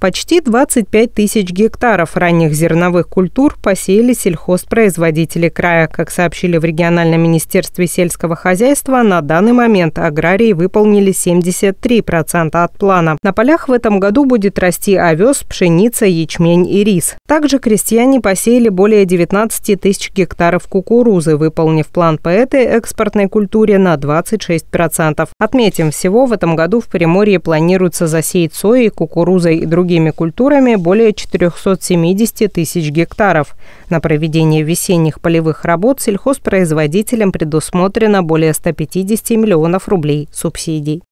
Почти 25 тысяч гектаров ранних зерновых культур посеяли сельхозпроизводители края. Как сообщили в региональном министерстве сельского хозяйства, на данный момент аграрии выполнили 73% от плана. На полях в этом году будет расти овес, пшеница, ячмень и рис. Также крестьяне посеяли более 19 тысяч гектаров кукурузы, выполнив план по этой экспортной культуре на 26%. Отметим, всего в этом году в Приморье планируется засеять соей, кукурузой и другими культурами более 470 тысяч гектаров. На проведение весенних полевых работ сельхозпроизводителям предусмотрено более 150 миллионов рублей субсидий.